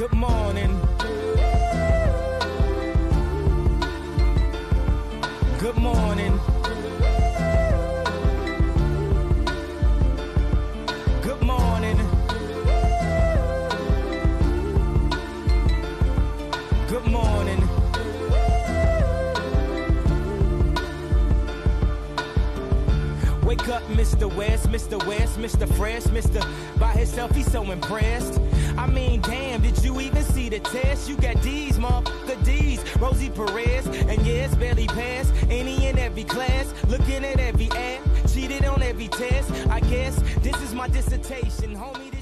Good morning. Good morning. Good morning. Good morning. Wake up, Mr. West, Mr. West, Mr. Fresh, Mr. By himself, he's so impressed. I mean, damn, did you even see the test? You got D's, motherfucker D's, Rosie Perez, and yes, barely passed any and every class, looking at every ad, cheated on every test. I guess this is my dissertation, homie.